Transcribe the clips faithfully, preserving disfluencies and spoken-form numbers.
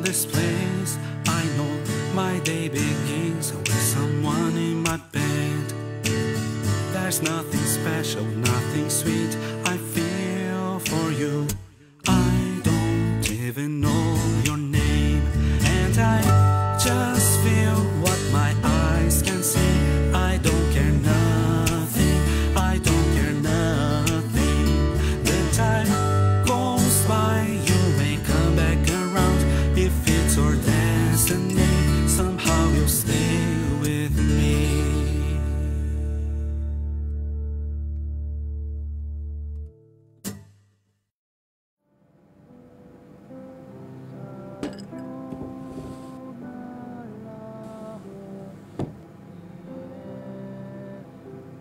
on this place. I know my day begins with someone in my bed. There's nothing special, nothing sweet I feel for you. I don't even know your name, and I just feel what my eyes can see. I don't care nothing, I don't care nothing. The time goes by, you may come back around. If it's your destiny, somehow you'll stay with me.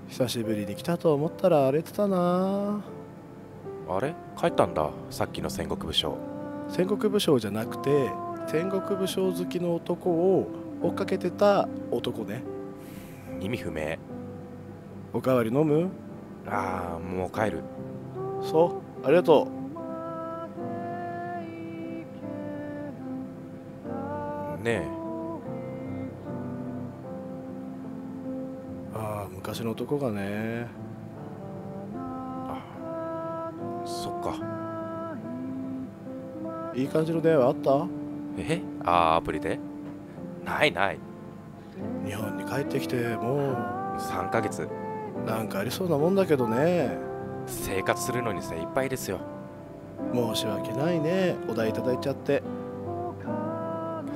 久しぶりに来たと思ったら荒れてたな。あれ、帰ったんだ、さっきの戦国武将。戦国武将じゃなくて、戦国武将好きの男を追っかけてた男ね。意味不明。おかわり飲む？ああ、もう帰る。そう、ありがとう。ねえ、昔の男がね。あ、そっか。いい感じの出会いはあった？え、あー、アプリで？ないない。日本に帰ってきてもうさんかげつ。なんかありそうなもんだけどね。生活するのに精一杯ですよ。申し訳ないね、お題いただいちゃって。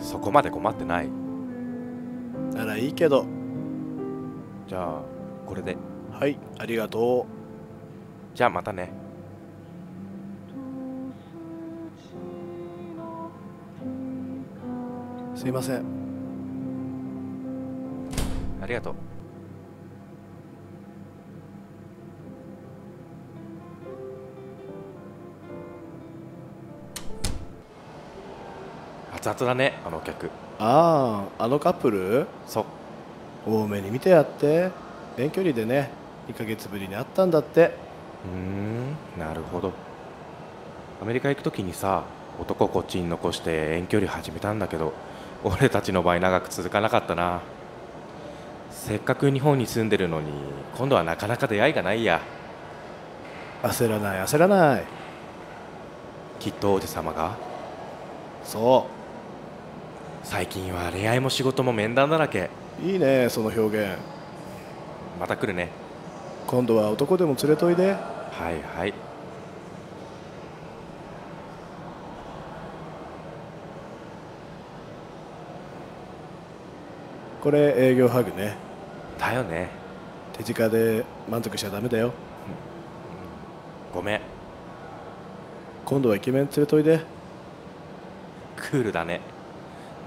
そこまで困ってないならいいけど。じゃあこれで。はい、ありがとう。じゃあまたね。すいません。ありがとう。熱々だね、あのお客。ああ、あのカップル。そう、多めに見てやって。遠距離でね、にかげつぶりに会ったんだって。うーん、なるほど。アメリカ行く時にさ、男こっちに残して遠距離始めたんだけど、俺たちの場合長く続かなかったな。せっかく日本に住んでるのに今度はなかなか出会いがないや。焦らない焦らない。きっと王子様が。そう、最近は恋愛も仕事も面談だらけ。いいね、その表現。また来るね。今度は男でも連れといで。はいはい。これ営業ハグね。だよね。手近で満足しちゃダメだよ、うん、ごめん。今度はイケメン連れといで。クールだね。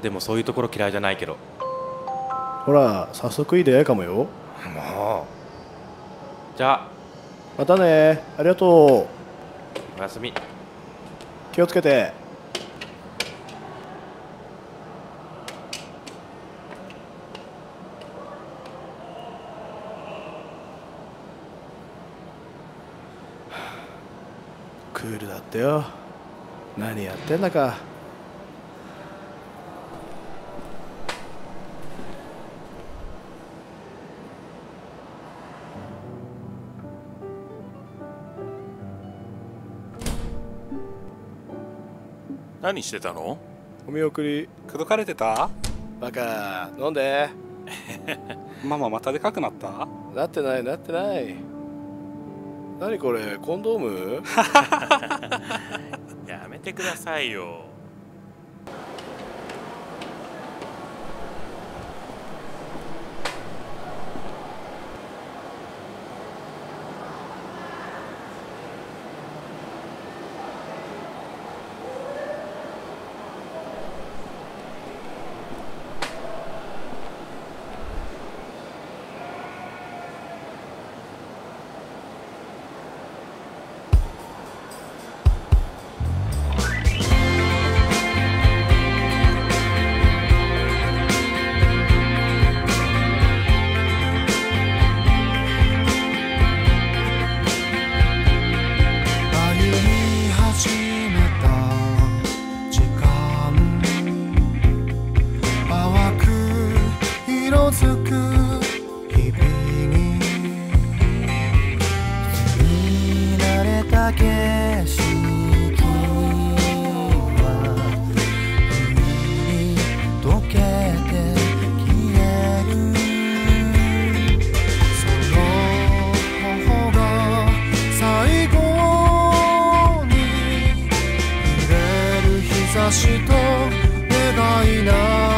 でもそういうところ嫌いじゃないけど。ほら、早速いい出会いかもよ。もう。じゃあまたね、ありがとう。おやすみ。気をつけて。クールだってよ。何やってんだか。何してたの？お見送り。口説かれてた？バカ、飲んで。ママまたでかくなった？なってないなってない。何これ、コンドーム？やめてくださいよ。づく日々に見慣れた景色は海に溶けて消える。その頬が最後に揺れる日差しと願いな